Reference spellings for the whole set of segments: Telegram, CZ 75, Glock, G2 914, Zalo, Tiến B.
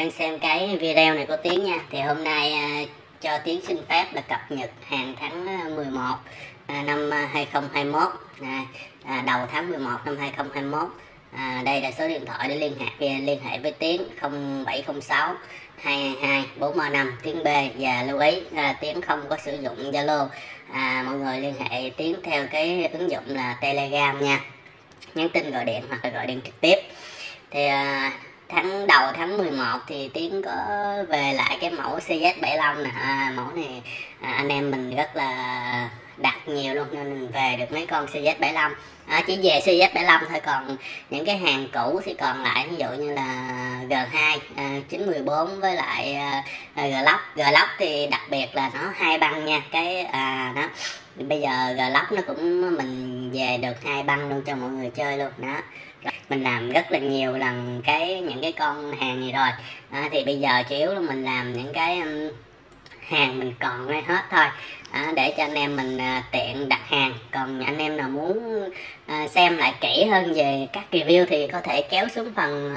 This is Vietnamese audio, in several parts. đang xem cái video này của Tiến nha. Thì hôm nay cho Tiến xin phép là cập nhật hàng tháng 11 năm 2021, đầu tháng 11 năm 2021. Đây là số điện thoại để liên hệ với Tiến 0706 222 435 Tiến B. Và lưu ý Tiến không có sử dụng Zalo, mọi người liên hệ Tiến theo cái ứng dụng là Telegram nha, nhắn tin gọi điện hoặc là gọi điện trực tiếp. Thì đầu tháng 11 thì Tiến có về lại cái mẫu CZ 75 nè. Mẫu này anh em mình rất là đặt nhiều luôn nên mình về được mấy con CZ 75. Chỉ về CZ 75 thôi, còn những cái hàng cũ thì còn lại ví dụ như là G2 914 với lại Glock thì đặc biệt là nó hai băng nha. Cái đó bây giờ Glock nó cũng mình về được hai băng luôn cho mọi người chơi luôn đó. Mình làm rất là nhiều lần những cái con hàng này rồi. Thì bây giờ chủ yếu là mình làm những cái hàng mình còn ngay hết thôi, để cho anh em mình tiện đặt hàng. Còn anh em nào muốn xem lại kỹ hơn về các review thì có thể kéo xuống phần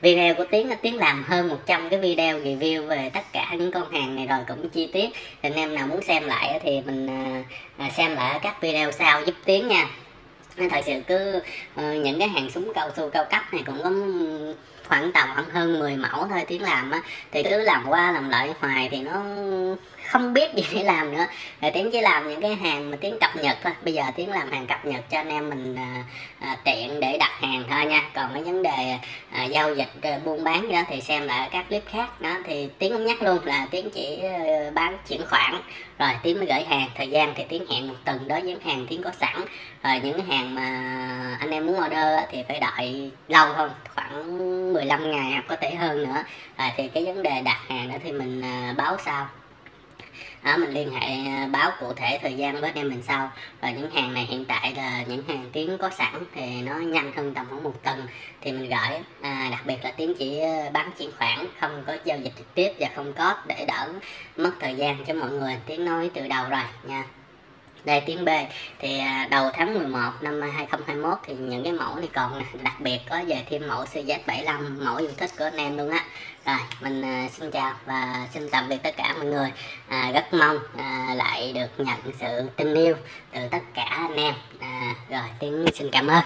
video của Tiến. Tiến làm hơn 100 cái video review về tất cả những con hàng này rồi, cũng chi tiết. Thì anh em nào muốn xem lại thì mình xem lại các video sau giúp Tiến nha. Thật sự cứ những cái hàng súng cao su cao cấp này cũng có khoảng hơn 10 mẫu thôi Tiến làm á, thì cứ làm qua làm lại hoài thì nó không biết gì để làm nữa. Rồi Tiến chỉ làm những cái hàng mà Tiến cập nhật thôi. Bây giờ Tiến làm hàng cập nhật cho anh em mình tiện để đặt hàng thôi nha. Còn cái vấn đề giao dịch buôn bán gì đó thì xem lại các clip khác đó. Thì Tiến cũng nhắc luôn là Tiến chỉ bán chuyển khoản rồi Tiến mới gửi hàng. Thời gian thì Tiến hẹn một tuần đối với hàng Tiến có sẵn. Rồi những cái hàng mà anh em muốn order thì phải đợi lâu hơn, khoảng 15 ngày hoặc có thể hơn nữa. Thì cái vấn đề đặt hàng đó thì mình báo sau. Mình liên hệ báo cụ thể thời gian với anh em mình sau. Và những hàng này hiện tại là những hàng Tiến có sẵn thì nó nhanh hơn, tầm khoảng 1 tuần thì mình gửi. Đặc biệt là Tiến chỉ bán chuyển khoản, không có giao dịch trực tiếp và không có để đỡ mất thời gian cho mọi người. Tiến nói từ đầu rồi nha. Đây Tiến B thì đầu tháng 11 năm 2021 thì những cái mẫu này còn nè, đặc biệt có về thêm mẫu CZ75, mẫu yêu thích của anh em luôn á. Rồi mình xin chào và xin tạm biệt tất cả mọi người. Rất mong lại được nhận sự tin yêu từ tất cả anh em. Rồi Tiến xin cảm ơn.